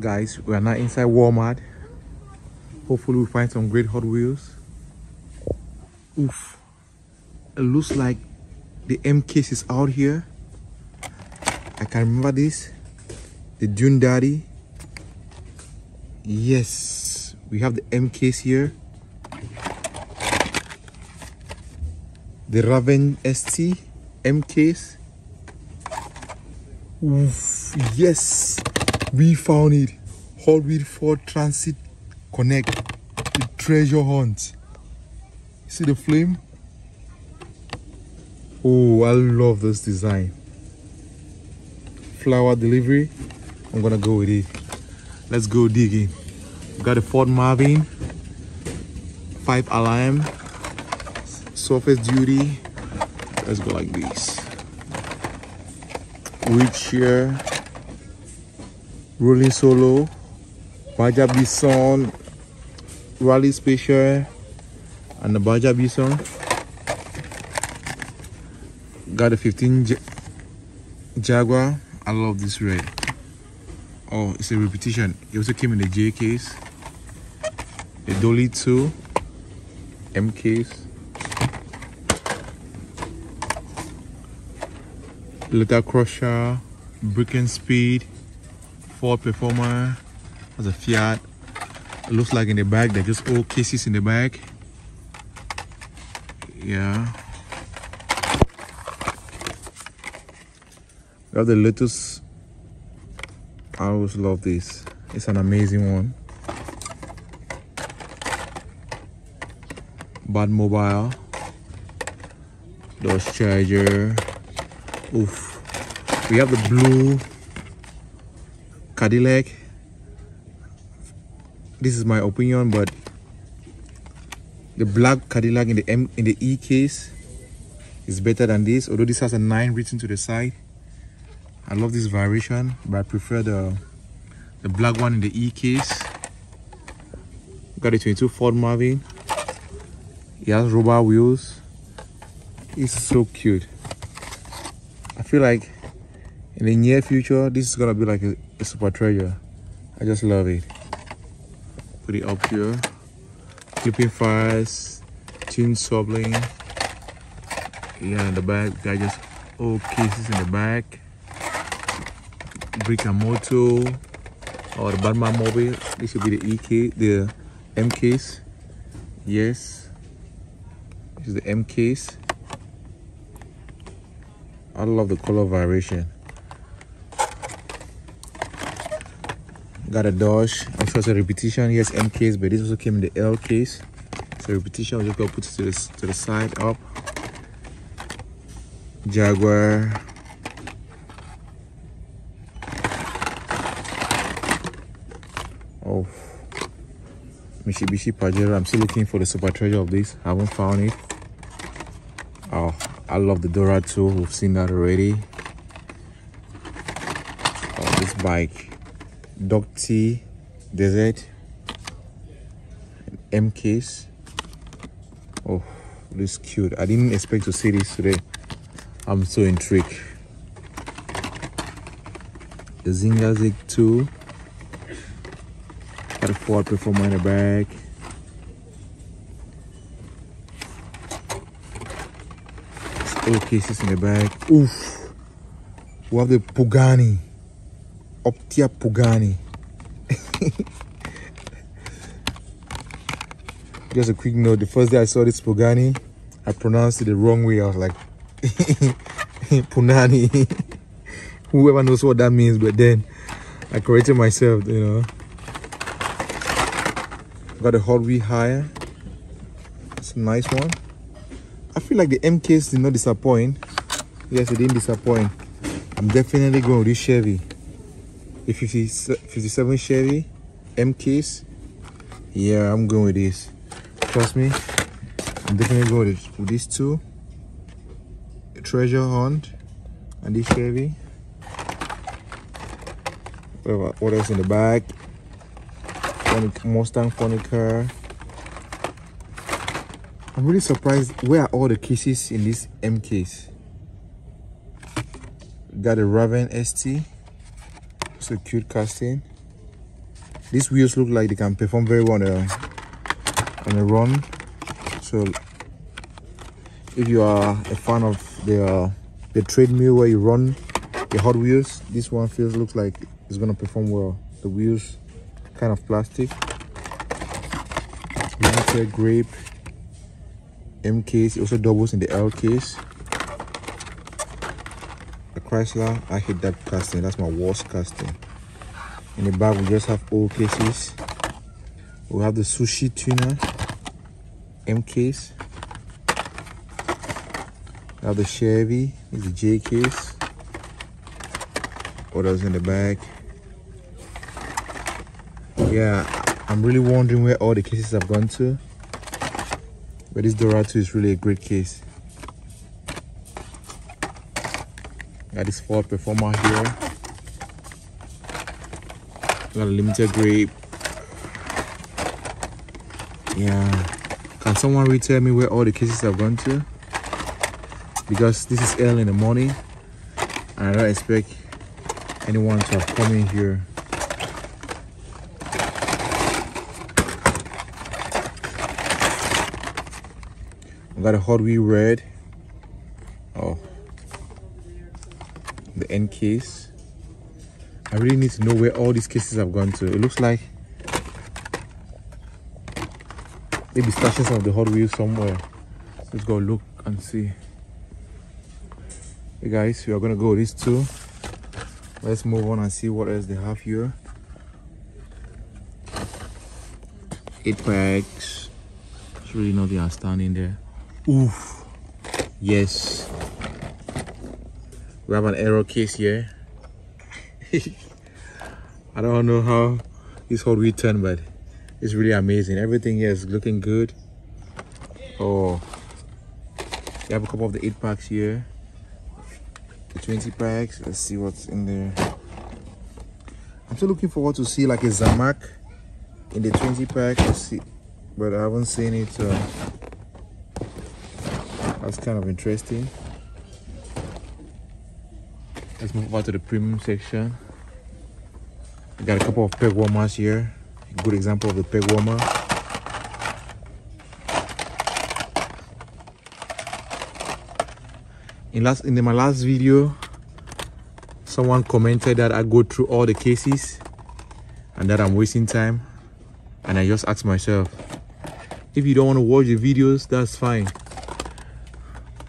guys, we are now inside Walmart. Hopefully we find some great Hot Wheels. Oof, it looks like the M Case is out here. I can remember this, the Dune Daddy. Yes, we have the M Case here, the Raven ST M Case. Oof, yes, we found it. Hot Wheels Ford Transit Connect, the treasure hunt. See the flame? Oh, I love this design. Flower delivery, I'm gonna go with it. Let's go digging. We got a Ford Marvin, 5 alarm, surface duty. Let's go like this. Wheelchair, rolling solo, Baja Bison, rally special, and the Baja Bison. Got a 15 Jaguar. I love this red. Oh, it's a repetition. It also came in the J case. The Dolly 2 M Case. Little Crusher, Brick and Speed, Ford Performer. That's a Fiat. It looks like in the back, they're just old cases in the back. Yeah. We have the Lotus. I always love this. It's an amazing one. Batmobile. Dodge Charger. Oof. We have the blue Cadillac. This is my opinion, but the black Cadillac in the E case is better than this, although this has a 9 written to the side. I love this variation, but I prefer the black one in the E case. Got a 22 Ford Marvin. It has rubber wheels. It's so cute. I feel like in the near future, this is gonna be like a super treasure. I just love it. Put it up here. Flipping fires, chin swabbling. Yeah, in the back, got just all cases in the back. Brick and Moto or the Batmobile. This should be the M Case. Yes, this is the M Case. I love the color variation. Got a Dodge. I'm sure it's a repetition. Yes, M Case, but this also came in the L Case. It's a repetition. We're just gonna put it to the side up. Jaguar. Oh, Mitsubishi Pajero. I'm still looking for the super treasure of this. I haven't found it. Oh, I love the Dora too. We've seen that already. Oh, this bike, Ducty Desert M Case. Oh, this is cute. I didn't expect to see this today. I'm so intrigued. The Zingazig too. Got a Ford Performer in the back. All cases in the back. Oof. We have the Pugani. Optia Pugani. Just a quick note. The first day I saw this Pugani, I pronounced it the wrong way. I was like, Punani. Whoever knows what that means. But then I corrected myself, you know. Got a Hot Wheels higher. It's a nice one. I feel like the M Case did not disappoint. Yes, it didn't disappoint. I'm definitely going with this Chevy. The 57 Chevy M Case. Yeah, I'm going with this. Trust me, I'm definitely going with these two. The treasure hunt and this Chevy. What else in the back? Mustang Fonica. I'm really surprised. Where are all the cases in this M Case? Got a Raven ST. It's a cute casting. These wheels look like they can perform very well on a run. So if you are a fan of the treadmill where you run the Hot Wheels, this one looks like it's gonna perform well. The wheels kind of plastic, miniature grape, M case. It also doubles in the L case. The Chrysler, I hate that casting. That's my worst casting. In the back, we just have old cases. We have the sushi tuna M case. We have the Chevy, it's the J case. What else in the back? Yeah, I'm really wondering where all the cases have gone to. But this Dorado is really a great case. Got this Ford Performer here. Got a limited grape. Yeah. Can someone really tell me where all the cases have gone to? Because this is early in the morning and I don't expect anyone to have come in here. Got a Hot Wheel Red. Oh, the end case. I really need to know where all these cases have gone to. It looks like maybe stashing some of the Hot Wheels somewhere. Let's go look and see. Hey guys, we are gonna go with these two. Let's move on and see what else they have here. 8 packs. Should really know they are standing there. Oof, yes, we have an error case here. I don't know how this whole wheel turned, but it's really amazing. Everything here is looking good. Oh, we have a couple of the 8 packs here, the 20 packs. Let's see what's in there. I'm still looking forward to see like a Zamak in the 20 pack. Let's see, but I haven't seen it. That's kind of interesting. Let's move over to the premium section. We got a couple of peg warmers here. A good example of the peg warmer. In my last video, someone commented that I go through all the cases and that I'm wasting time. And I just asked myself, if you don't want to watch the videos, that's fine.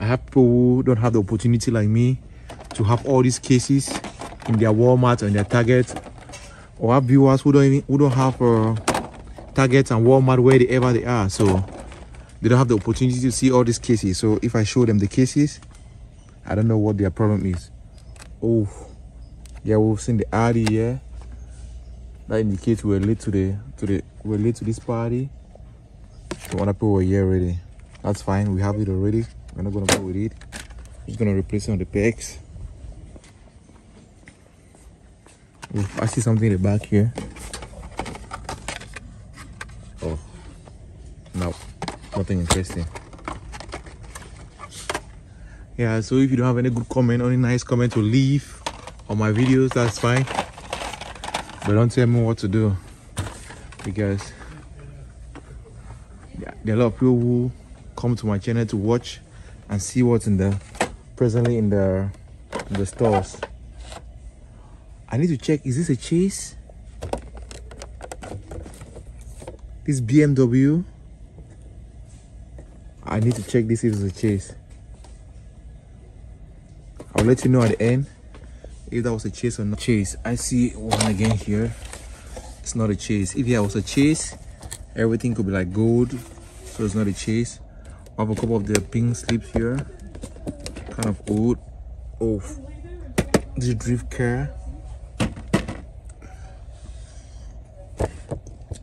I have people who don't have the opportunity like me to have all these cases in their Walmart or in their Target, or have viewers who don't have Targets and Walmart wherever they are, so they don't have the opportunity to see all these cases. So if I show them the cases, I don't know what their problem is. Oh, yeah, we've seen the Audi here. That indicates we're late to this party. The other people were here already. That's fine. We have it already. We're not gonna go with it. I'm just gonna replace it on the pegs. Ooh, I see something in the back here. Oh, no, nothing interesting. Yeah, so if you don't have any good comment, only nice comment to leave on my videos, that's fine. But don't tell me what to do, because there are a lot of people who come to my channel to watch and see what's in the presently in the stores. I need to check, is this a Chase? This BMW? I need to check this if it's a Chase. I'll let you know at the end if that was a Chase or not. Chase, I see one again here. It's not a Chase. If there was a Chase, everything could be like gold, so it's not a Chase. I have a couple of the pink slips here, kind of old. Oh, this is drift car,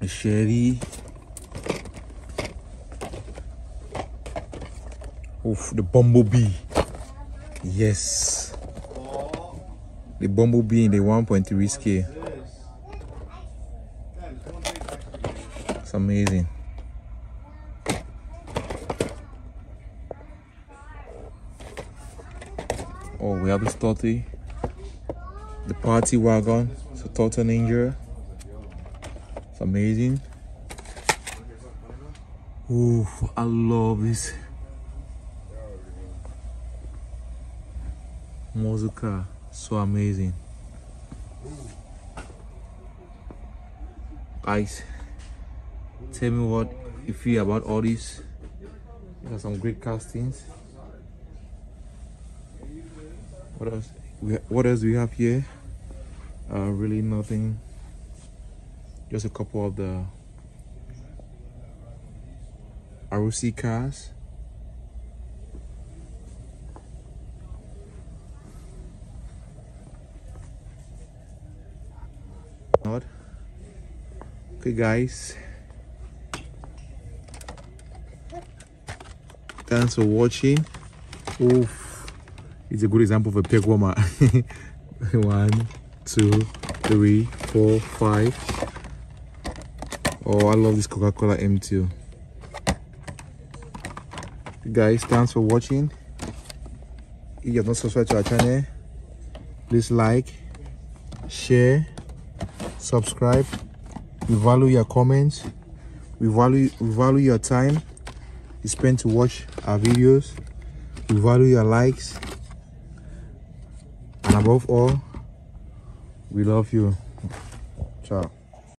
a Chevy. Oh, the Bumblebee, yes, the Bumblebee in the 1.3 scale. It's amazing. Oh, we have this Torty, the party wagon, so Torta Ninja. It's amazing. Ooh, I love this muscle car. So amazing, guys. Tell me what you feel about all this. These are some great castings. What else? What else do we have here? Really nothing. Just a couple of the RC cars. Not okay, guys. Thanks for watching. Oof, it's a good example of a peg warmer. 1, 2, 3, 4, 5. Oh, I love this Coca-Cola M2. Guys, thanks for watching. If you have not subscribed to our channel, please like, share, subscribe. We value your comments. We value your time you spend to watch our videos. We value your likes, and above all, we love you. Ciao.